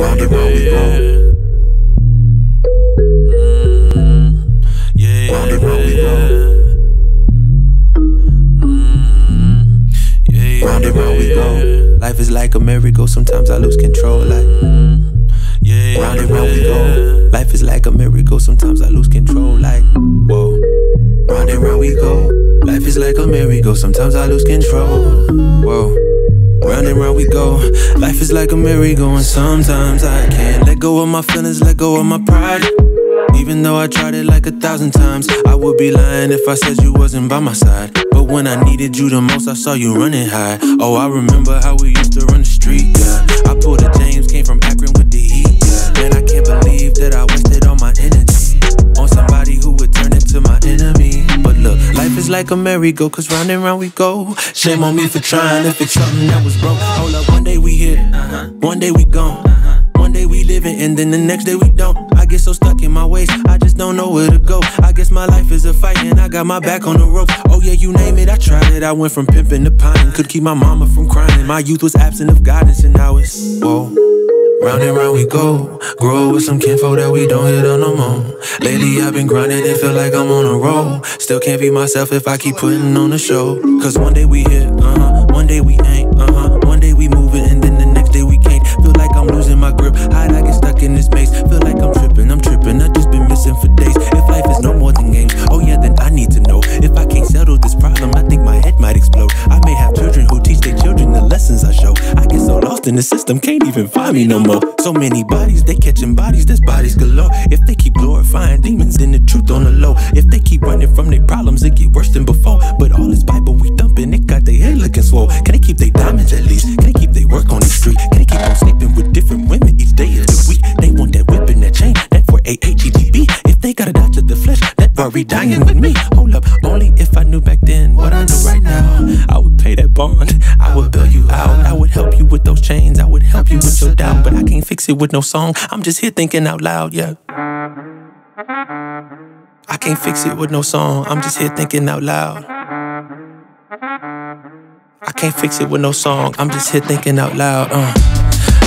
round and round we go. Round and round we go. Round and round we go. Life is like a merry-go, sometimes I lose control. Round and round we go. Life is like a merry-go, sometimes I lose control. Like, whoa. Round and round we go. Life is like a merry-go, sometimes I lose control. Whoa. Round and round we go. Life is like a merry-go, and sometimes I can't let go of my feelings, let go of my pride. Even though I tried it like 1,000 times, I would be lying if I said you wasn't by my side. But when I needed you the most, I saw you running high. Oh, I remember how we used to run the street, yeah. I pulled a James, came from Akron with the heat, yeah. Man, I can't believe that I wasted all my energy on somebody who would turn into my enemy. But look, life is like a merry-go, cause round and round we go. Shame on me for trying to fix something that was broke. Hold up, one day we here, one day we gone, one day we living and then the next day we don't. I get so stuck in my ways, I just don't know where to go. I guess my life is a fight and I got my back on the rope. Oh yeah, you name it, I tried it. I went from pimping to pining, could keep my mama from crying. My youth was absent of guidance and now it's, whoa. Round and round we go. Grow with some kinfolk that we don't hit on no more. Lately I've been grinding and feel like I'm on a roll. Still can't be myself if I keep putting on a show. Cause one day we here, one day we ain't, one day we moving and then the next day we can't. Feel like I'm losing my grip, how'd I get stuck in this maze? Feel like I'm tripping, I've just been missing for days. If life is no more than games, oh yeah, then I need to know. If I can't settle this problem, I think my head might explode. I may have children who teach their children the lessons I show. I get so lost in the system, can't even find me no more. So many bodies, they catching bodies, there's bodies galore. If they keep glorifying demons, then the truth on the low. If they keep running from their problems, it get worse than before. But all this Bible we thumping, it got their head looking swole. Can they keep their diamonds at least? Can they keep their work on the street? Can they keep on sleeping with different women each day of the week? They want that whip and that chain, that 488 GTB. If they got a dodge of the flesh, that worry dying with me. Hold up, only if I knew back then what I know right now, I would pay that bond, I would bail you out. I would help you with those chains, I would help you with your doubt. But I can't fix it with no song, I'm just here thinking out loud, yeah. I can't fix it with no song, I'm just here thinking out loud. I can't fix it with no song, I'm just here thinking out loud,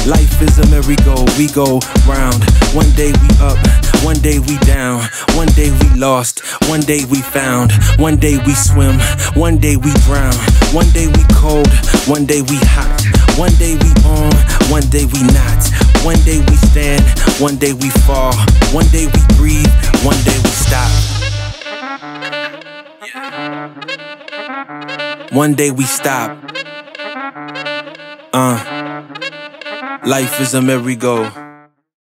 Life is a merry-go, we go round. One day we up, one day we down. One day we lost, one day we found. One day we swim, one day we drown. One day we cold, one day we hot. One day we on, one day we not. One day we stand, one day we fall. One day we breathe, one day we stop. One day we stop. Life is a merry-go.